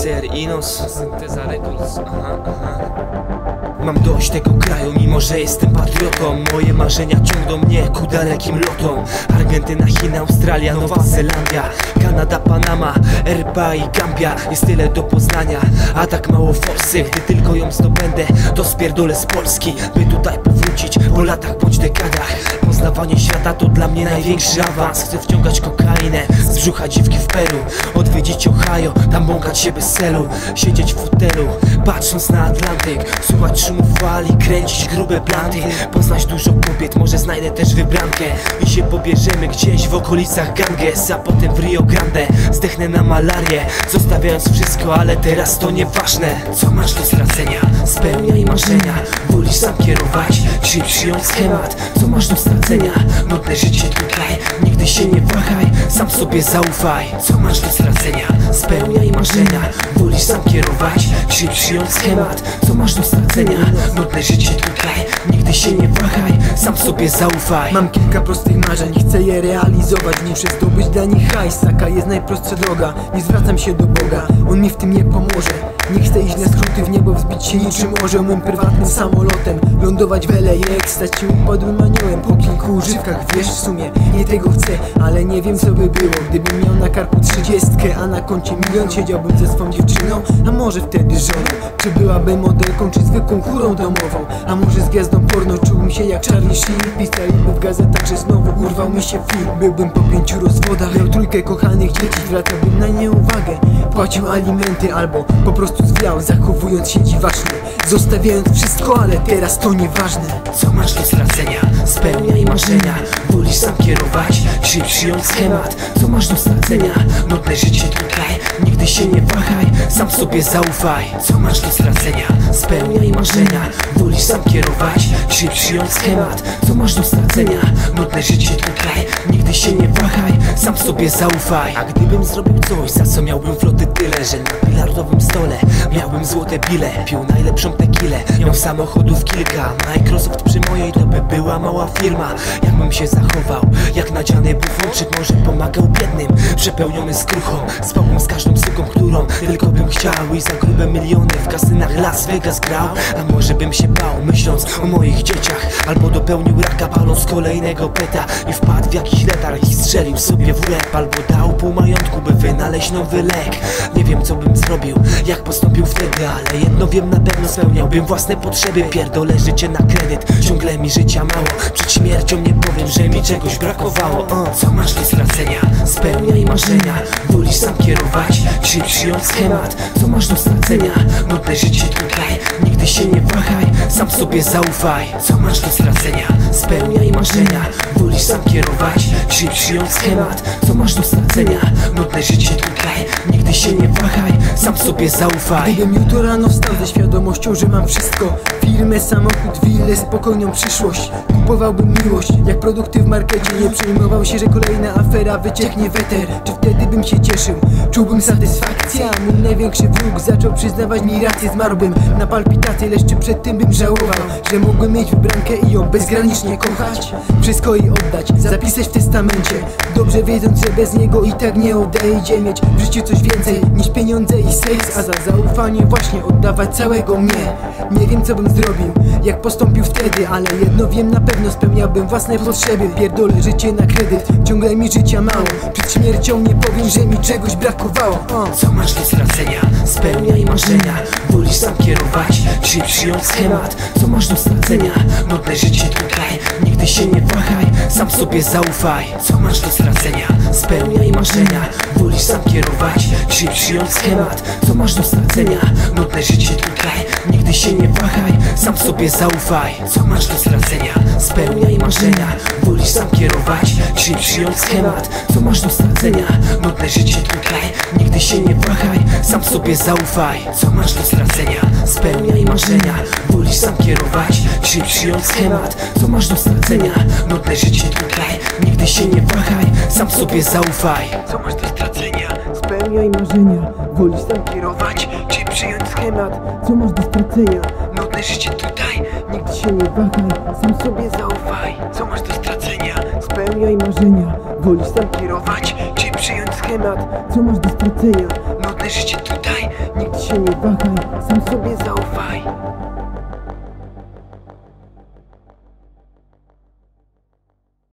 Mixer, Inos, synteza, Records, Mam dość tego kraju, mimo że jestem patriotą. Moje marzenia ciągną mnie ku dalekim lotom. Argentyna, Chiny, Australia, Nowa Zelandia, Kanada, Panama, RPA i Gambia. Jest tyle do poznania, a tak mało forsy. Gdy tylko ją zdobędę, to spierdolę z Polski, by tutaj powrócić po latach bądź dekadach. Poznawanie świata to dla mnie największy awans. Chcę wciągać kokainę z brzucha dziwki w Peru, odwiedzić Ohio, tam błąkać się bez celu, siedzieć w fotelu, patrząc na Atlantyk, słuchać szumu fali, kręcić grube planty, poznać dużo kobiet, może znajdę też wybrankę i się pobierzemy gdzieś w okolicach Ganges, a potem w Rio Grande zdechnę na malarię, zostawiając wszystko, ale teraz to nieważne. Co masz do stracenia? Spełniaj marzenia. Wolisz sam kierować, czy przyjąć schemat? Co masz do stracenia? Nudne życie tutaj, nigdy się nie wahaj, sam sobie zaufaj. Co masz do stracenia? Spełniaj marzenia. Wolisz sam kierować, czy przyjąć schemat? Co masz do stracenia? Nudne życie tutaj, nigdy się nie wahaj, sam sobie zaufaj. Mam kilka prostych marzeń, chcę je realizować, nie zdobyć dla nich hajs, taka jest najprostsza droga. Nie zwracam się do Boga, On mi w tym nie pomoże. Nie chcę iść na skróty w niebo, wzbić się niczym orzeł, mym prywatnym samolotem, lądować w LAX, stać się upadłym aniołem po kilku używkach. Wiesz, w sumie nie tego chcę, ale nie wiem co by było, gdybym miał na karku 30, a na koncie 1 milion. Siedziałbym ze swą dziewczyną, a może wtedy żoną. Czy byłabym modelką, czy zwykłą chórą domową, a może z gwiazdą porno. Czułbym się jak Charlie Sheen, pisaliby w gazetach, że znowu urwał mi się film. Byłbym po 5 rozwodach, miał 3 kochanych dzieci, wracałbym na nie uwagę, płacił alimenty albo po prostu zwiał, zachowując się dziwacznie, zostawiając wszystko, ale teraz to nieważne. Co masz do stracenia? Spełniaj marzenia. Wolisz sam kierować, czy przyjąć schemat? Co masz do stracenia? Nudne życie tutaj, nigdy się nie wahaj, sam sobie zaufaj. Co masz do stracenia? Spełniaj marzenia. Wolisz sam kierować, czy przyjąć schemat? Co masz do stracenia? Nudne życie tutaj, nigdy się nie wahaj, sam sobie zaufaj. A gdybym zrobił coś, za co miałbym floty tyle, że na bilardowym stole miałbym złote bile, pił najlepszą tequilę, miał samochodów kilka, Microsoft przy mojej to by była mała firma. Jakbym się zachował, jak nadziany bufonczyk, może pomagał biednym, przepełniony skruchą, spałbym z każdą suką, którą tylko bym chciał i za grube miliony w kasynach Las Vegas grał. A może bym się bał, myśląc o moich dzieciach, albo dopełnił raka, paląc kolejnego peta i wpadł w jakiś letarg i strzelił sobie w łeb, albo dał pół majątku, by wynaleźć nowy lek. Nie wiem co bym zrobił, jak postąpił wtedy, ale jedno wiem na pewno, spełniałbym własne potrzeby. Pierdolę życie na kredyt, ciągle mi życia mało, przed śmiercią nie powiem, że mi czegoś brakowało. Co masz do stracenia? Spełniaj marzenia. Wolisz sam kierować, czy przyjąć schemat? Co masz do stracenia? Nudne życie tutaj, nigdy się nie wahaj, sam sobie zaufaj. Co masz do stracenia? Spełniaj marzenia. Wolisz sam kierować, czy przyjąć schemat? Co masz do stracenia? Nudne życie tutaj, nigdy się nie wahaj, sam sobie zaufaj. Gdybym jutro rano wstał ze świadomością, że mam wszystko, firmę, samochód, willę, spokojną przyszłość, kupowałbym miłość jak produkty w markecie, nie przejmował się, że kolejna afera wycieknie w eter. Czy wtedy bym się cieszył? Czułbym satysfakcję, a mój największy wróg zaczął przyznawać mi rację. Zmarłbym na palpitację, lecz czy przed tym bym żałował, że mogłem mieć wybrankę i ją bezgranicznie kochać, wszystko jej oddać, zapisać w testamencie, dobrze wiedząc, że bez niego i tak nie odejdzie. Mieć w życiu coś więcej niż pieniądze i seks, a za zaufanie właśnie oddawać całego mnie. Nie wiem co bym zrobił, jak postąpił wtedy, ale jedno wiem na pewno, spełniałbym własne potrzeby. Pierdolę życie na kredyt, ciągle mi życia mało, przed śmiercią nie powiem, że mi czegoś brakowało. Co masz do stracenia? Spełniaj marzenia. Wolisz sam kierować, czy przyjąć schemat? Co masz do stracenia? Nudne życie tutaj, nigdy się nie wahaj, sam sobie zaufaj. Co masz do stracenia? Spełniaj marzenia. Wolisz sam kierować, czy przyjąć schemat? Co masz do stracenia? Nudne życie tutaj, nigdy się nie wahaj, sam sobie zaufaj. Co masz do stracenia? Spełniaj marzenia. Wolisz sam kierować, czy przyjąć schemat? Co masz do stracenia? Nudne życie tutaj, nigdy się nie wahaj, sam sobie zaufaj. Co masz do stracenia? Spełniaj marzenia. Wolisz sam kierować, czy przyjąć schemat? Co masz do stracenia? Nudne życie tutaj, nigdy się nie wahaj, sam sobie zaufaj. Co masz do stracenia? Spełniaj marzenia. Wolisz sam kierować, czy przyjąć schemat? Co masz do stracenia? Nudne życie tutaj, nigdy się nie wahaj, sam sobie zaufaj. Co masz do stracenia? Spełniaj marzenia. Wolisz sam kierować, czy przyjąć schemat? Co masz do stracenia? Nudne życie tutaj, się nie bagaj, sam sobie zaufaj.